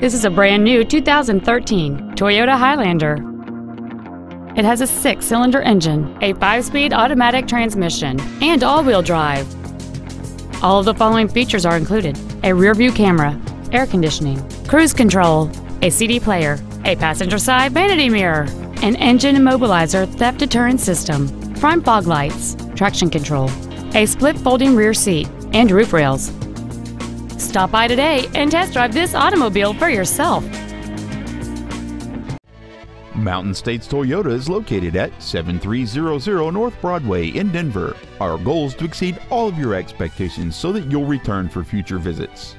This is a brand new 2013 Toyota Highlander. It has a 6-cylinder engine, a 5-speed automatic transmission, and all-wheel drive. All of the following features are included: a rear-view camera, air conditioning, cruise control, a CD player, a passenger side vanity mirror, an engine immobilizer theft deterrent system, front fog lights, traction control, a split folding rear seat, and roof rails. Stop by today and test drive this automobile for yourself. Mountain States Toyota is located at 7300 North Broadway in Denver. Our goal is to exceed all of your expectations so that you'll return for future visits.